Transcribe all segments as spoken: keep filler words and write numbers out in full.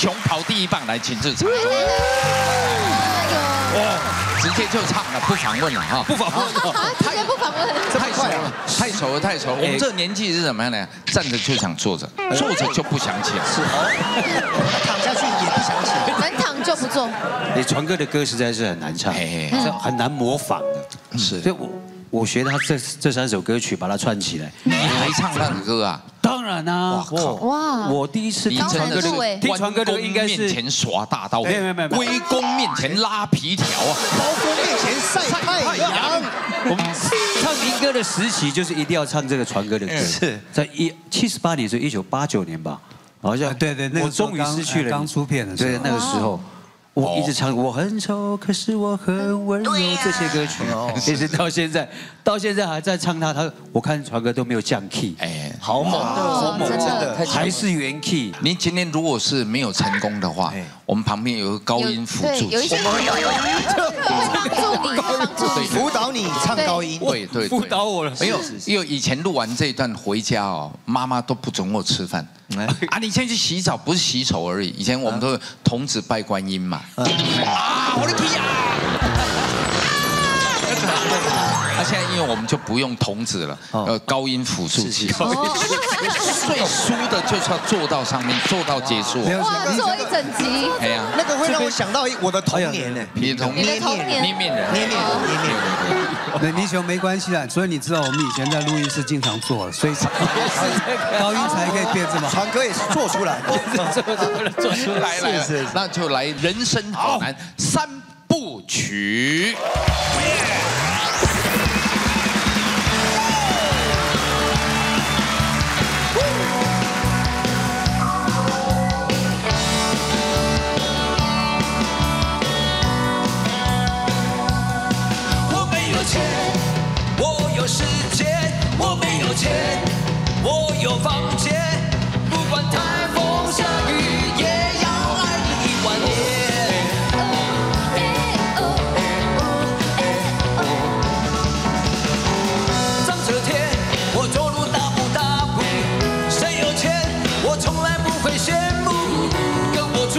雄跑第一棒来，请自唱。哇，直接就唱了，不访问了哈，不访问了，直接不访问，太熟了，太熟了，太熟。我们这年纪是什么样呢？站着就想坐着，坐着就不想起来，是哦，躺下去也不想起来，能躺就不坐。你传哥的歌实在是很难唱，这很难模仿的，是。所以我我学他这这三首歌曲，把它串起来。你还唱他的歌啊？ 当然啊，哇！我第一次听传哥的，听传哥的应该是面前耍大刀，没有没有没有，龟公面前拉皮条啊，包公面前晒太阳。我们唱民歌的时期就是一定要唱这个传哥的歌，是在一七十八年，所以一九八九年吧，好像对对，我终于失去了刚出片的时候，对那个时候。 我一直唱我很丑，可是我很温柔这些歌曲，一直到现在，到现在还在唱它。他我看传哥都没有降 key， 哎，好猛，好猛，真的还是原 key。您今天如果是没有成功的话，我们旁边有个高音辅助，有一些高音帮助你，辅导你唱高音，对对，辅导我了。没有，因为以前录完这一段回家哦，妈妈都不准我吃饭。 啊！你先去洗澡，不是洗手而已。以前我们都童子拜观音嘛。啊！我的屁啊！那现在因为我们就不用童子了，呃，高音辅助器。最输的就是要做到上面，做到结束。哇！做一整集。哎呀，那个会让我想到我的童年呢。你的童年，你的童年，你面人，你面人，那你喜没关系啦，所以你知道我们以前在录音室经常做，所以高音才可以变这么好。传哥也是做出来，做出来，做出来了。是是，那就来人生好难三部曲。 我有房间，不管台风下雨，也要爱你一万年。张着贴，我走路大步大步，谁有钱，我从来不会羡慕。跟我住，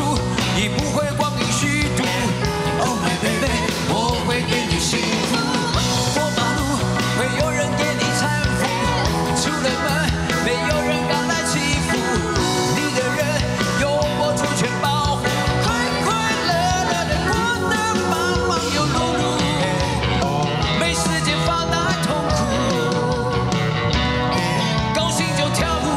你不会光阴虚度。Oh my baby， 我会给你幸福。过马路，没有人给你搀扶。 没有人敢来欺负你的人，有我出拳保护，快快乐乐的过得忙忙又碌碌，没时间发呆痛苦，高兴就跳舞。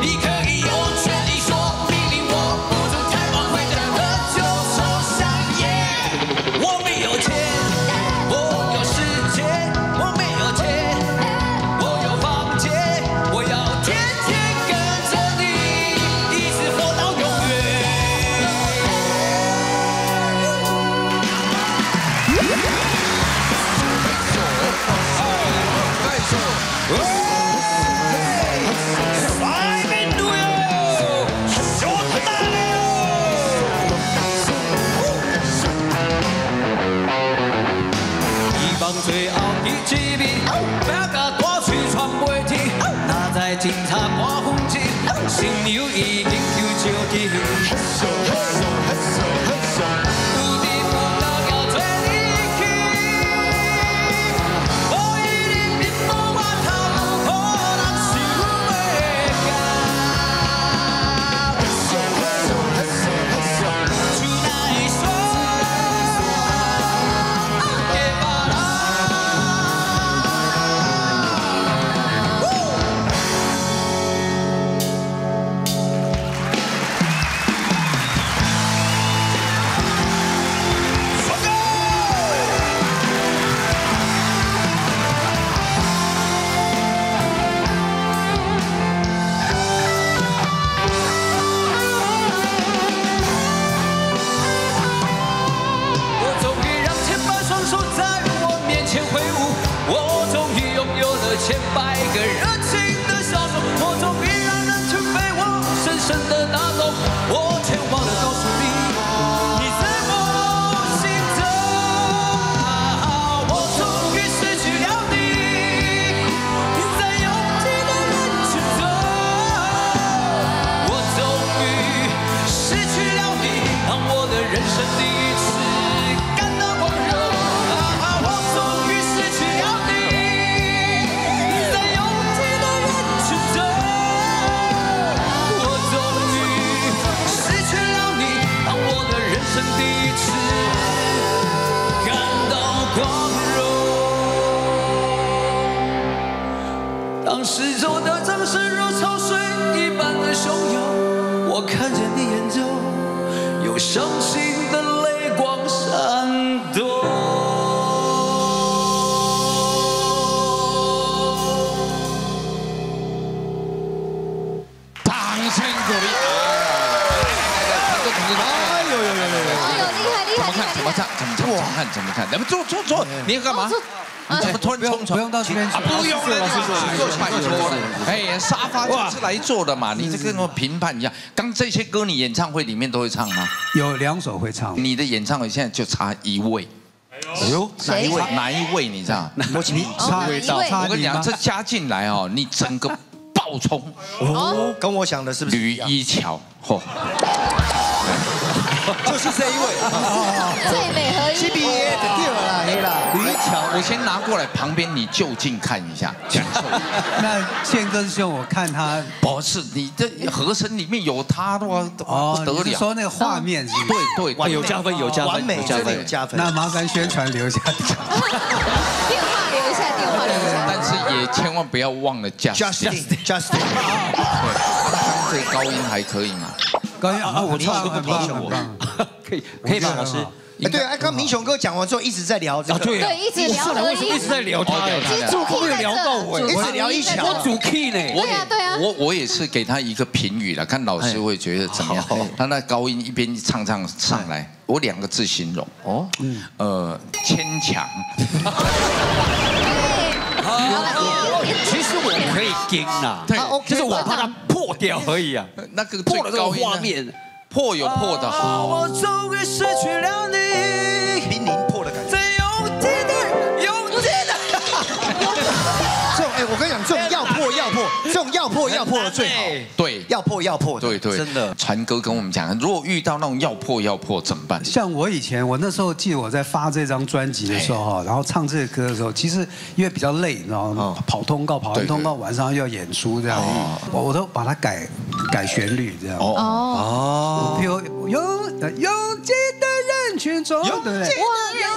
你可以有权利说命令我不准开往回家的就说上耶，我没有钱，我有时间，我没有钱。 最后一支笔，不要甲我嘴喘袂停。哪知警察看风景，心流已经抽筋。 千百个热情的笑容，我终于让人群被我深深的打动。我全忘了告诉你，你在我心中。我终于失去了你，你在拥挤的人群中，我终。四周的城市如潮水一般的汹涌，我看见你眼中有伤心的泪光闪动。掌声鼓励！哎呦呦呦呦呦！哎呦，厉害厉害！怎么看？怎么看？怎么看？怎么看？怎么看？你们坐坐坐，你要干嘛？ 怎么突然冲出来？不用到这边去，不用了，坐下坐下。哎，沙发就是来坐的嘛，你这跟我评判一下。刚这些歌你演唱会里面都会唱吗？有两首会唱。你的演唱会现在就差一位。哎呦，哪一位？哪一位？你知道？我你差一位。我跟你讲，这加进来哦，你整个爆冲。哦，跟我想的是不是？吕一樵，嚯，就是这一位。最美合一。 我先拿过来，旁边你就近看一下。那宪哥师兄，我看他不是你这和声里面有他的话，哦，不得了。说那个画面，对对，有加分有加分，完美加分有加分。那麻烦宣传留一下，电话留一下，电话留一下。但是也千万不要忘了 Justin，Justin，Justin。对，这高音还可以吗？高音啊，我唱很棒很棒，可以可以吧，老师。 对，哎，刚明雄哥讲完之后一直在聊这个，对，一直聊，为什么一直在聊他？其实主 key 聊到我，一直聊一起，我主 key 呢？对呀对呀，我我也是给他一个评语了，看老师会觉得怎么样。他那高音一边唱唱上来，我两个字形容哦，呃，牵强。其实我可以跟啊，就是我怕他破掉而已啊，那个破了这个画面。 破有破的好。我终于失去了你，濒临破的感觉。最拥挤的，拥挤的。这种哎，我跟你讲，这种要破要破，这种要破要破的最好。对，要破要破。对对，真的。传哥跟我们讲，如果遇到那种要破要破怎么办？像我以前，我那时候记得我在发这张专辑的时候哈，然后唱这个歌的时候，其实因为比较累，你知道吗？跑通告，跑完通告晚上又要演出这样，我我都把它改。 改旋律这样哦哦，有拥拥挤的人群中，对不对？哇，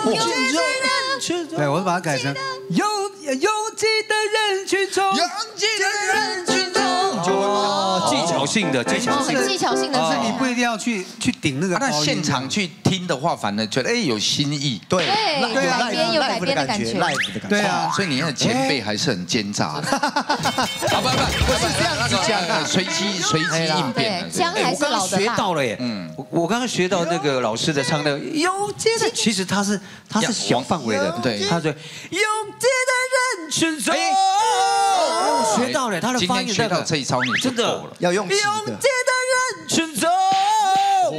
拥挤的人群中，对，我把它改成拥拥挤的人群中，拥挤的人群中，哦，技巧性的，技巧性的，技巧性的，是你不一定要去去顶那个。那现场去听的话，反而觉得哎有新意，对，对啊，有改编的感觉 ，live 的感觉，对啊，所以你那前辈还是很奸诈的。好吧，不是这样子讲的，随机。 随机应变，姜还是老的辣。我刚刚学到了耶，嗯，我刚刚学到那个老师的唱那个拥挤的，其实他是他是小范围的，对，他说拥挤的人群中，我学到了，他的发音学到这一招，你真的要用拥挤的人群中。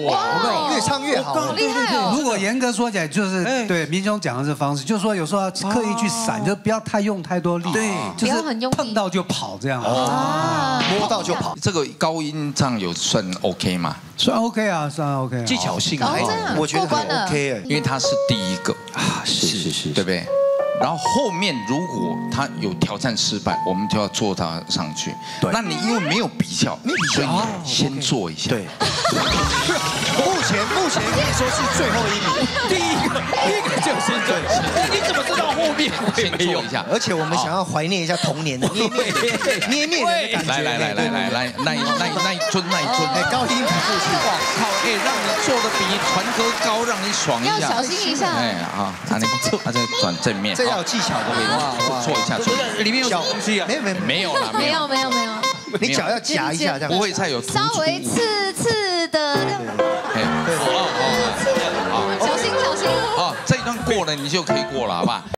哇，越唱越好，好厉害哦！如果严格说起来，就是对明兄讲的这方式，就是说有时候要刻意去闪，就不要太用太多力，对，就是碰到就跑这样，哦，摸到就跑。这个高音唱有算 OK 吗？算 OK 啊，算 OK。技巧性啊，我觉得很 OK， 因为他是第一个啊，是是是，对不对？ 然后后面如果他有挑战失败，我们就要做他上去。那你因为没有比较，所以先做一下。对。目前目前可以说是最后一名，第一个第一个就是这。你怎么知道后面会没有？而且我们想要怀念一下童年的捏捏捏捏的感觉。来来来来来来，那那那一尊那一尊，哎，高音不过去，哇靠！哎，让你做的比传歌高，让你爽一下。要小心一下。哎啊，那你他在转正面。 要有技巧的，哇，做一下，做里面有小东西啊，没有没有没有啦，没有没有没有，你脚要夹一下，这样不会再有稍微刺刺的，哎，哦哦哦，小心小心，哦，这一段过了你就可以过了，好吧？